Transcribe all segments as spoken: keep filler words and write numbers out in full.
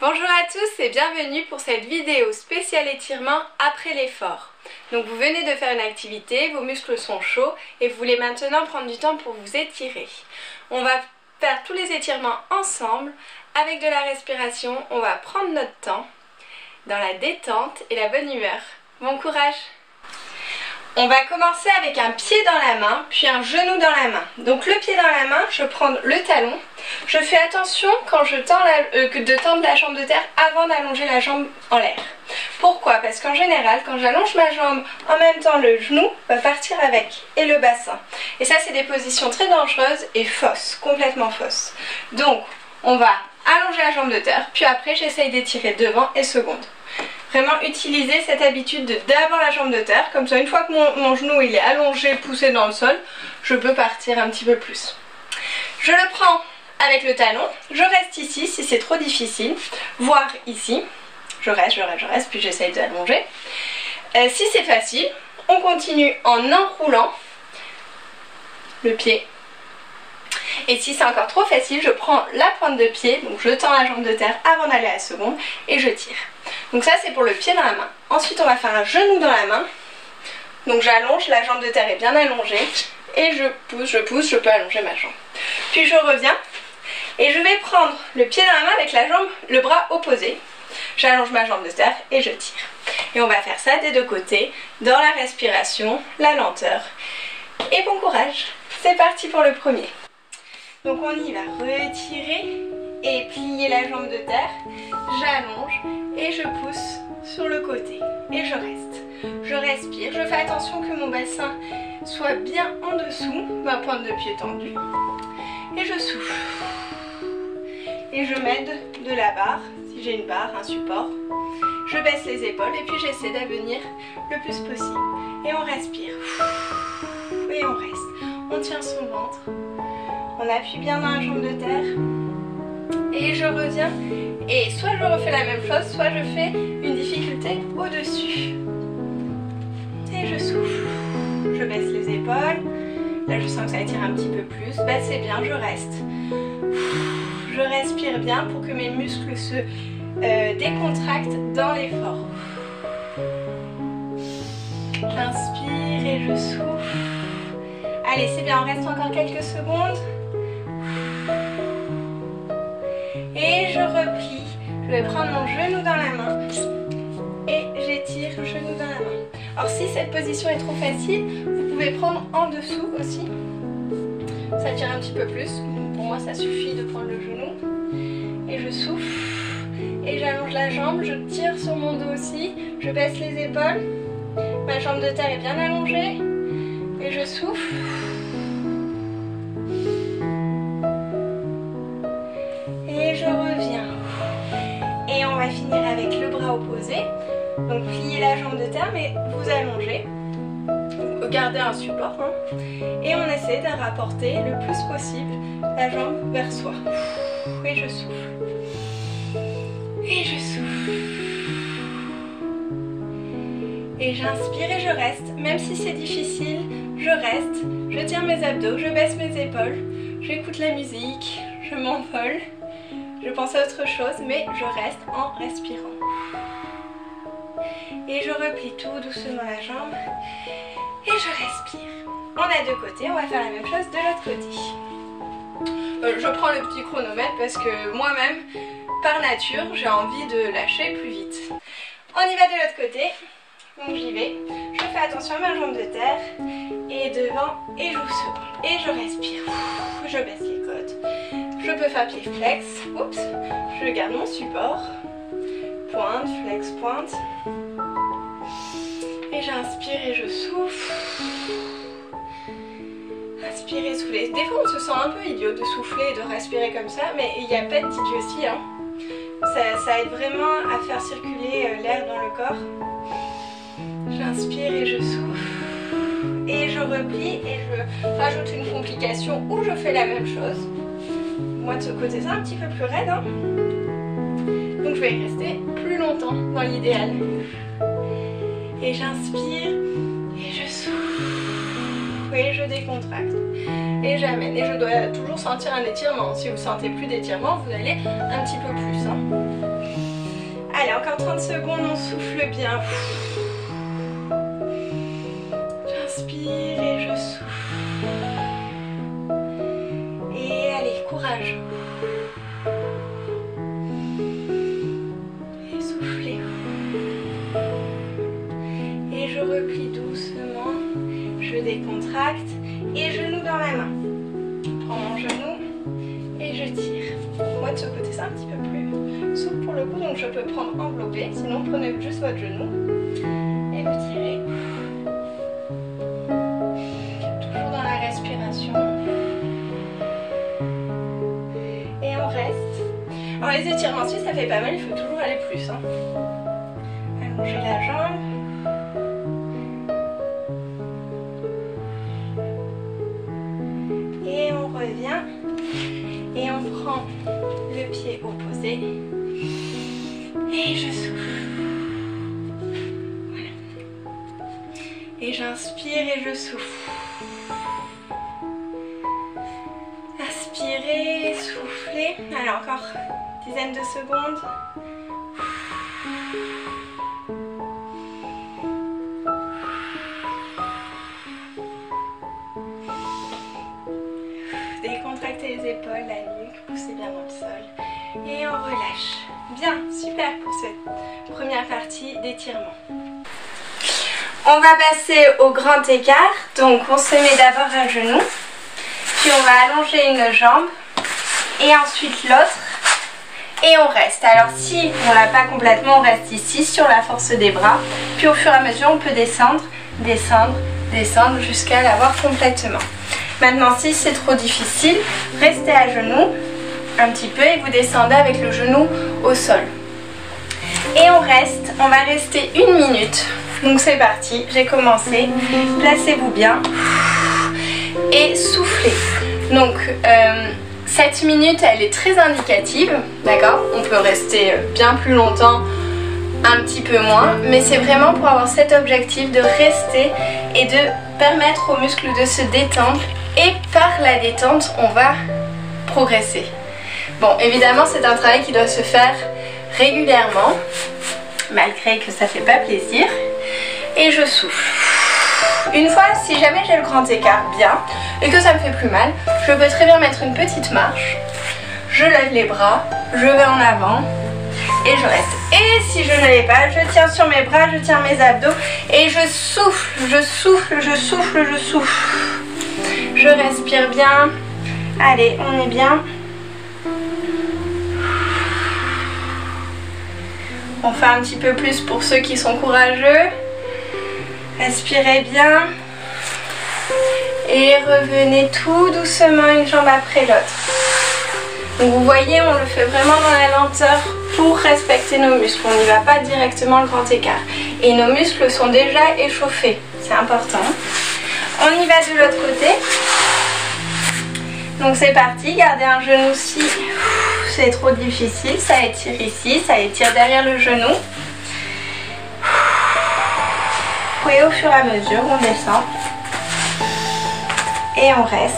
Bonjour à tous et bienvenue pour cette vidéo spéciale étirement après l'effort. Donc vous venez de faire une activité, vos muscles sont chauds et vous voulez maintenant prendre du temps pour vous étirer. On va faire tous les étirements ensemble avec de la respiration, on va prendre notre temps dans la détente et la bonne humeur. Bon courage! On va commencer avec un pied dans la main, puis un genou dans la main. Donc le pied dans la main, je prends le talon. Je fais attention quand je tends la, euh, de tendre la jambe de terre avant d'allonger la jambe en l'air. Pourquoi? Parce qu'en général, quand j'allonge ma jambe, en même temps le genou va partir avec, et le bassin. Et ça, c'est des positions très dangereuses et fausses, complètement fausses. Donc, on va allonger la jambe de terre, puis après, j'essaye d'étirer devant et seconde. Vraiment utiliser cette habitude d'avoir la jambe de terre, comme ça une fois que mon, mon genou il est allongé, poussé dans le sol, je peux partir un petit peu plus. Je le prends avec le talon, je reste ici si c'est trop difficile, voire ici, je reste, je reste, je reste, puis j'essaye d'allonger. Euh, si c'est facile, on continue en enroulant le pied. Et si c'est encore trop facile, je prends la pointe de pied, donc je tends la jambe de terre avant d'aller à la seconde et je tire. Donc ça c'est pour le pied dans la main. Ensuite on va faire un genou dans la main. Donc j'allonge, la jambe de terre est bien allongée et je pousse, je pousse, je peux allonger ma jambe. Puis je reviens et je vais prendre le pied dans la main avec la jambe, le bras opposé. J'allonge ma jambe de terre et je tire. Et on va faire ça des deux côtés, dans la respiration, la lenteur. Et bon courage, c'est parti pour le premier. Donc on y va, retirer et plier la jambe de terre, j'allonge et je pousse sur le côté et je reste. Je respire, je fais attention que mon bassin soit bien en dessous, ma pointe de pied tendue et je souffle. Et je m'aide de la barre, si j'ai une barre, un support, je baisse les épaules et puis j'essaie d'avenir le plus possible. Et on respire et on reste, on tient son ventre. On appuie bien dans la jambe de terre et je reviens et soit je refais la même chose, soit je fais une difficulté au-dessus. Et je souffle, je baisse les épaules, là je sens que ça étire un petit peu plus, bah c'est bien, je reste. Je respire bien pour que mes muscles se euh, décontractent dans l'effort. J'inspire et je souffle. Allez c'est bien, on reste encore quelques secondes. Et je replie, je vais prendre mon genou dans la main et j'étire le genou dans la main. Or si cette position est trop facile, vous pouvez prendre en dessous aussi. Ça tire un petit peu plus, donc pour moi ça suffit de prendre le genou. Et je souffle, et j'allonge la jambe, je tire sur mon dos aussi, je baisse les épaules. Ma jambe de terre est bien allongée, et je souffle. Finir avec le bras opposé, donc pliez la jambe de terre mais vous allongez, gardez un support hein, et on essaie de rapporter le plus possible la jambe vers soi. Et je souffle, et je souffle, et j'inspire et je reste, même si c'est difficile, je reste, je tire mes abdos, je baisse mes épaules, j'écoute la musique, je m'envole. Je pense à autre chose, mais je reste en respirant. Et je replie tout doucement la jambe. Et je respire. On a deux côtés, on va faire la même chose de l'autre côté. Euh, je prends le petit chronomètre parce que moi-même, par nature, j'ai envie de lâcher plus vite. On y va de l'autre côté. Donc j'y vais. Je fais attention à ma jambe de terre. Et devant, et j'ouvre seconde. Et je respire. Je baisse les côtes. Je peux faire pied flex, oups, je garde mon support, pointe, flex, pointe, et j'inspire et je souffle, inspirez, soufflez. Des fois on se sent un peu idiot de souffler et de respirer comme ça, mais il n'y a pas d'idiotie, hein. ça, ça aide vraiment à faire circuler l'air dans le corps. J'inspire et je souffle. Et je replie et je rajoute une complication où je fais la même chose. Moi de ce côté là un petit peu plus raide hein. Donc je vais y rester plus longtemps dans l'idéal. Et j'inspire et je souffle et je décontracte et j'amène, et je dois toujours sentir un étirement. Si vous sentez plus d'étirement vous allez un petit peu plus hein. encore trente secondes, on souffle bien. J'inspire et je souffle. Et allez, courage. Et soufflez. Et je replie doucement. Je décontracte et genou dans la main. Je prends mon genou et je tire. Moi, de ce côté, c'est un petit peu plus souple pour le coup, donc je peux prendre enveloppé, sinon prenez juste votre genou et le tirez. Toujours dans la respiration. Et on reste. Alors les étirements suisses, ça fait pas mal, il faut toujours aller plus. Hein. Allongez la jambe. Et on revient. Et on prend le pied opposé. Et je souffle. Voilà. Et j'inspire et je souffle. Inspirez, soufflez. Allez, encore une dizaine de secondes. Décontractez les épaules, la nuque, poussez bien dans le sol et on relâche. Bien, super pour cette première partie d'étirement. On va passer au grand écart, donc on se met d'abord un genou, puis on va allonger une jambe et ensuite l'autre et on reste. Alors si on l'a pas complètement, on reste ici sur la force des bras, puis au fur et à mesure on peut descendre, descendre, descendre jusqu'à l'avoir complètement. Maintenant, si c'est trop difficile, restez à genoux un petit peu et vous descendez avec le genou au sol. Et on reste, on va rester une minute. Donc c'est parti, j'ai commencé. Placez-vous bien et soufflez. Donc euh, cette minute, elle est très indicative, d'accord? On peut rester bien plus longtemps, un petit peu moins, mais c'est vraiment pour avoir cet objectif de rester et de permettre aux muscles de se détendre. Et par la détente, on va progresser. Bon, évidemment, c'est un travail qui doit se faire régulièrement, malgré que ça fait pas plaisir. Et je souffle. Une fois, si jamais j'ai le grand écart bien et que ça me fait plus mal, je peux très bien mettre une petite marche. Je lève les bras, je vais en avant et je reste. Et si je ne l'ai pas, je tiens sur mes bras, je tiens mes abdos et je souffle, je souffle, je souffle, je souffle. Je respire bien. Allez, on est bien. On fait un petit peu plus pour ceux qui sont courageux. Respirez bien. Et revenez tout doucement, une jambe après l'autre. Donc vous voyez, on le fait vraiment dans la lenteur pour respecter nos muscles. On n'y va pas directement le grand écart. Et nos muscles sont déjà échauffés. C'est important. On y va de l'autre côté. Donc c'est parti, gardez un genou si c'est trop difficile, ça étire ici, ça étire derrière le genou. Et au fur et à mesure, on descend. Et on reste.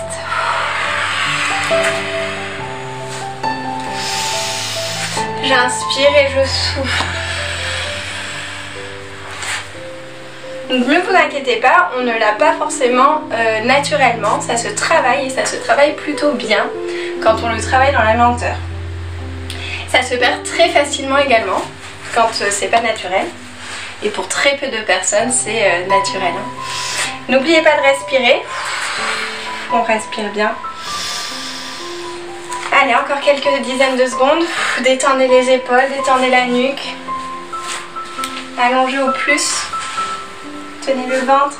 J'inspire et je souffle. Donc ne vous inquiétez pas, on ne l'a pas forcément euh, naturellement, ça se travaille et ça se travaille plutôt bien quand on le travaille dans la lenteur. Ça se perd très facilement également quand euh, c'est pas naturel et pour très peu de personnes c'est euh, naturel. N'oubliez pas de respirer, on respire bien. Allez, encore quelques dizaines de secondes, détendez les épaules, détendez la nuque, allongez au plus. Tenez le ventre.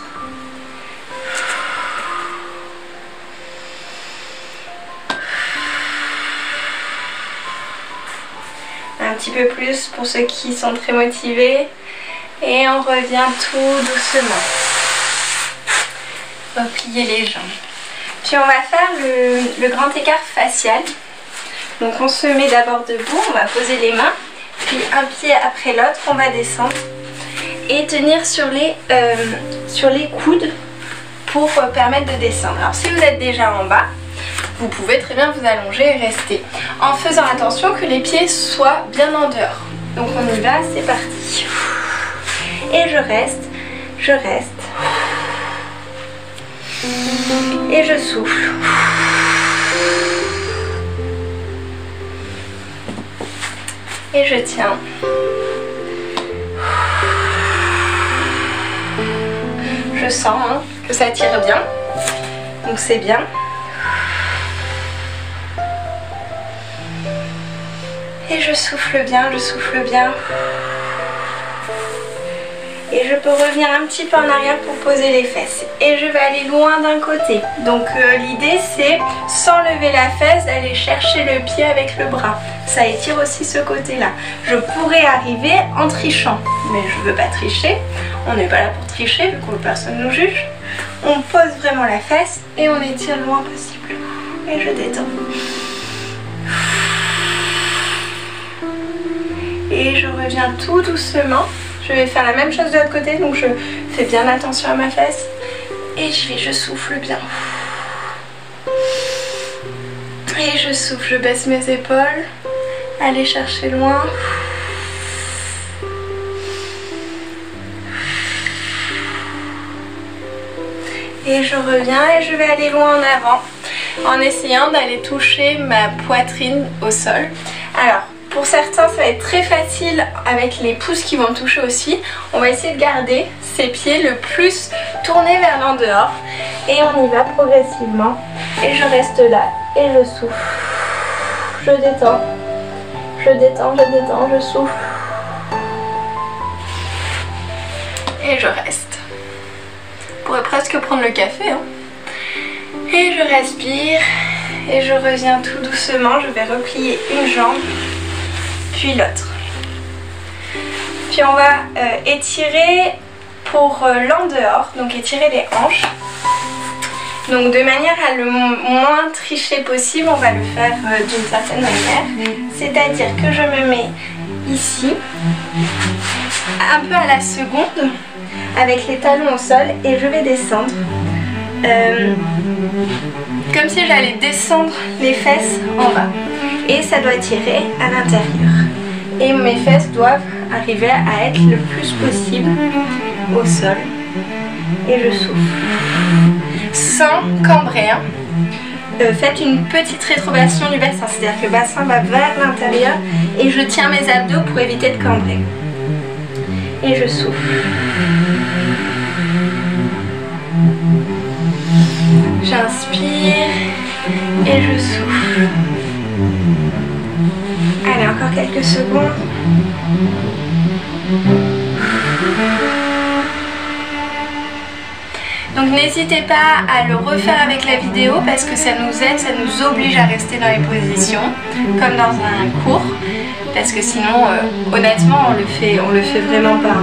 Un petit peu plus pour ceux qui sont très motivés. Et on revient tout doucement. Repliez les jambes. Puis on va faire le, le grand écart facial. Donc on se met d'abord debout, on va poser les mains. Puis un pied après l'autre, on va descendre. Et tenir sur les, euh, sur les coudes pour euh, permettre de descendre. Alors si vous êtes déjà en bas, vous pouvez très bien vous allonger et rester. En faisant attention que les pieds soient bien en dehors. Donc on y va, c'est parti. Et je reste, je reste. Et je souffle. Et je tiens. Je sens hein, que ça tire bien. Donc c'est bien. Et je souffle bien, je souffle bien. Et je peux revenir un petit peu en arrière pour poser les fesses. Et je vais aller loin d'un côté. Donc euh, l'idée c'est, sans lever la fesse, d'aller chercher le pied avec le bras. Ça étire aussi ce côté-là. Je pourrais arriver en trichant. Mais je ne veux pas tricher. On n'est pas là pour tricher, vu que personne nous juge. On pose vraiment la fesse et on étire le moins possible. Et je détends. Et je reviens tout doucement. Je vais faire la même chose de l'autre côté, donc je fais bien attention à ma fesse. Et je vais, je souffle bien. Et je souffle, je baisse mes épaules. Aller chercher loin. Et je reviens et je vais aller loin en avant. En essayant d'aller toucher ma poitrine au sol. Alors... pour certains, ça va être très facile avec les pouces qui vont toucher aussi. On va essayer de garder ses pieds le plus tournés vers l'en dehors. Et on y va progressivement. Et je reste là. Et je souffle. Je détends. Je détends, je détends, je souffle. Et je reste. Je pourrais presque prendre le café, hein. Et je respire. Et je reviens tout doucement. Je vais replier une jambe. Puis l'autre. Puis on va euh, étirer pour euh, l'en dehors, donc étirer les hanches. Donc de manière à le moins tricher possible, on va le faire euh, d'une certaine manière. C'est-à-dire que je me mets ici, un peu à la seconde, avec les talons au sol et je vais descendre. Euh, comme si j'allais descendre les fesses en bas. Et ça doit tirer à l'intérieur. Et mes fesses doivent arriver à être le plus possible au sol. Et je souffle. Sans cambrer. Hein. Euh, faites une petite rétroversion du bassin. C'est-à-dire que le bassin va vers l'intérieur. Et je tiens mes abdos pour éviter de cambrer. Et je souffle. J'inspire. Et je souffle. Allez, encore quelques secondes. Donc n'hésitez pas à le refaire avec la vidéo parce que ça nous aide, ça nous oblige à rester dans les positions, comme dans un cours, parce que sinon, euh, honnêtement, on le fait, on le fait vraiment pas.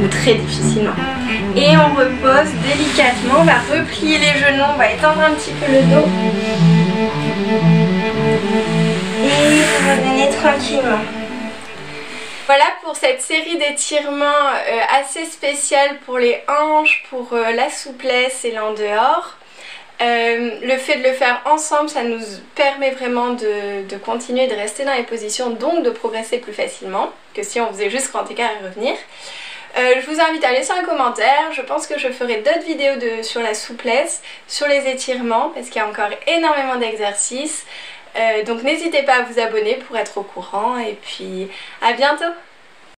Ou très difficilement. Et on repose délicatement, on va replier les genoux, on va étendre un petit peu le dos. Et vous revenez tranquillement. Voilà pour cette série d'étirements assez spéciale pour les hanches, pour la souplesse et l'en dehors. Euh, le fait de le faire ensemble, ça nous permet vraiment de, de continuer, de rester dans les positions, donc de progresser plus facilement que si on faisait juste grand écart et revenir. Euh, je vous invite à laisser un commentaire, je pense que je ferai d'autres vidéos de, sur la souplesse, sur les étirements, parce qu'il y a encore énormément d'exercices. Euh, donc n'hésitez pas à vous abonner pour être au courant et puis à bientôt!